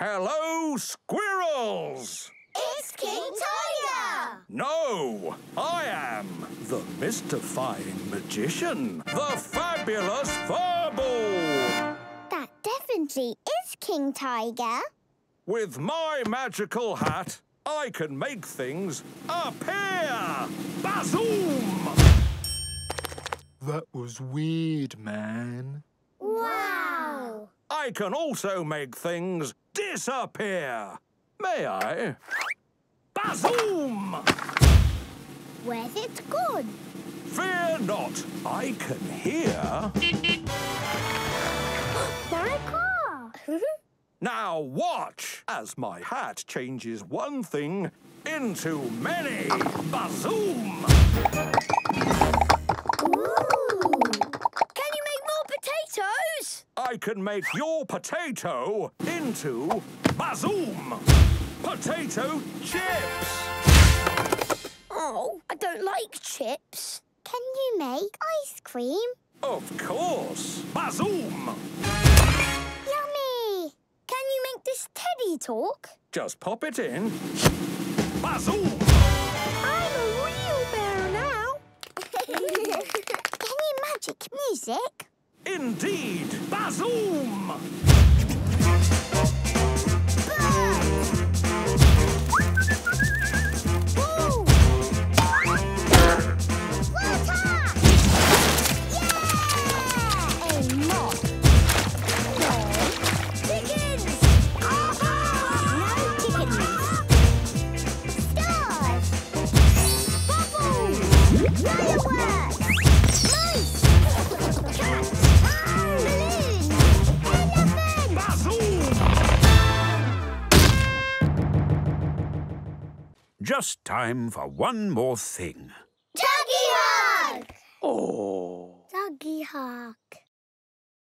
Hello, squirrels! It's King Tiger! No, I am the mystifying magician, the fabulous Furball! That definitely is King Tiger. With my magical hat, I can make things appear! Bazoom! That was weird, man. Wow! I can also make things disappear. May I? Bazoom! Where's it gone? Fear not. I can hear... my car! Now watch as my hat changes one thing into many. Bazoom! Ooh. Can you make more potatoes? I can make your potato into bazoom! Potato chips! Oh, I don't like chips. Can you make ice cream? Of course! Bazoom! Yummy! Can you make this teddy talk? Just pop it in. Bazoom! I'm a wheelbarrow now! Can you magic music? Indeed! Bazoom! Just time for one more thing. Dougie Hawk! Oh. Dougie Hawk.